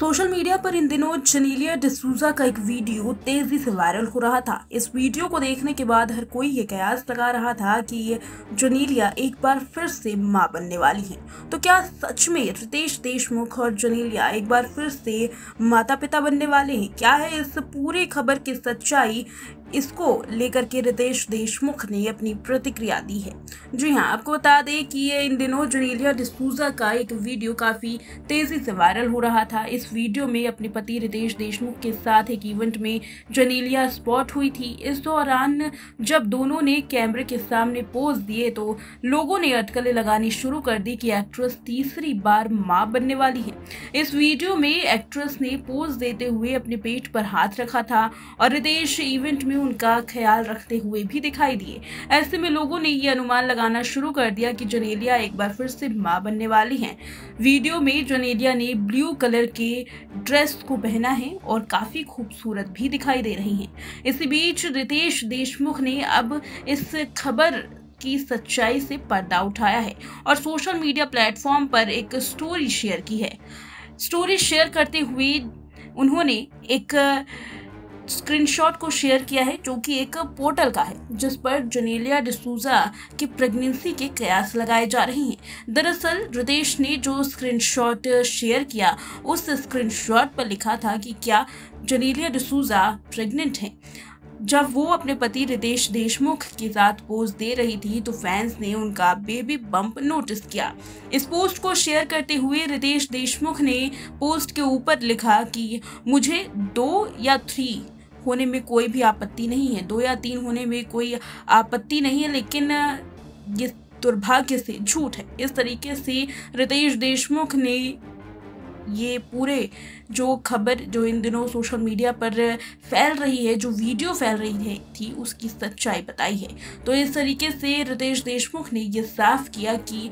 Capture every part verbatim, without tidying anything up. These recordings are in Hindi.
सोशल मीडिया पर इन दिनों जेनेलिया डिसूज़ा का एक वीडियो तेजी से वायरल हो रहा था। इस वीडियो को देखने के बाद हर कोई ये कयास लगा रहा था कि ये जेनेलिया एक बार फिर से मां बनने वाली हैं। तो क्या सच में रितेश देशमुख और जेनेलिया एक बार फिर से माता पिता बनने वाले हैं? क्या है इस पूरे खबर की सच्चाई, इसको लेकर के रितेश देशमुख ने अपनी प्रतिक्रिया दी है। जी हाँ, आपको बता दें कि ये इन दिनों जेनेलिया डिसूज़ा का एक वीडियो काफ़ी तेज़ी से वायरल हो रहा था। इस वीडियो में अपने पति रितेश देशमुख के साथ एक इवेंट में जेनेलिया स्पॉट हुई थी। इस दौरान जब दोनों ने कैमरे के सामने पोज दिए तो लोगों ने अटकलें लगानी शुरू कर दी कि एक्ट्रेस तीसरी बार मां बनने वाली है। इस वीडियो में एक्ट्रेस ने पोज देते हुए अपने पेट पर हाथ रखा था और रितेश इवेंट में उनका ख्याल रखते हुए भी दिखाई दिए। ऐसे में लोगों ने ये अनुमान लगाना शुरू कर दिया कि जेनेलिया एक बार फिर से मां बनने वाली हैं। वीडियो में जेनेलिया ने ब्लू कलर के ड्रेस को पहना है और काफी खूबसूरत भी दिखाई दे रही हैं। इसी बीच रितेश देशमुख ने अब इस खबर की सच्चाई से पर्दा उठाया है और सोशल मीडिया प्लेटफॉर्म पर एक स्टोरी शेयर की है। स्टोरी शेयर करते हुए उन्होंने एक स्क्रीनशॉट को शेयर किया है जो कि एक पोर्टल का है, जिस पर जेनेलिया डिसूज़ा की प्रेगनेंसी के कयास लगाए जा रहे हैं। दरअसल रितेश ने जो स्क्रीनशॉट शेयर किया उस स्क्रीनशॉट पर लिखा था कि क्या जेनेलिया डिसूज़ा प्रेग्नेंट हैं। जब वो अपने पति रितेश देशमुख के साथ पोस्ट दे रही थी तो फैंस ने उनका बेबी बम्प नोटिस किया। इस पोस्ट को शेयर करते हुए रितेश देशमुख ने पोस्ट के ऊपर लिखा कि मुझे दो या थ्री होने में कोई भी आपत्ति नहीं है, दो या तीन होने में कोई आपत्ति नहीं है, लेकिन ये दुर्भाग्य से झूठ है। इस तरीके से रितेश देशमुख ने ये पूरे जो खबर जो इन दिनों सोशल मीडिया पर फैल रही है, जो वीडियो फैल रही है थी, उसकी सच्चाई बताई है। तो इस तरीके से रितेश देशमुख ने ये साफ किया कि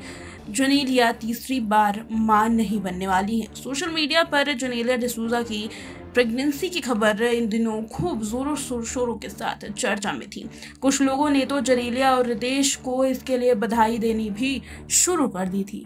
जेनेलिया तीसरी बार मां नहीं बनने वाली है। सोशल मीडिया पर जेनेलिया डिसूज़ा की प्रेगनेंसी की खबर इन दिनों खूब जोरों शोरों के साथ चर्चा में थी। कुछ लोगों ने तो जेनेलिया और रितेश को इसके लिए बधाई देनी भी शुरू कर दी थी।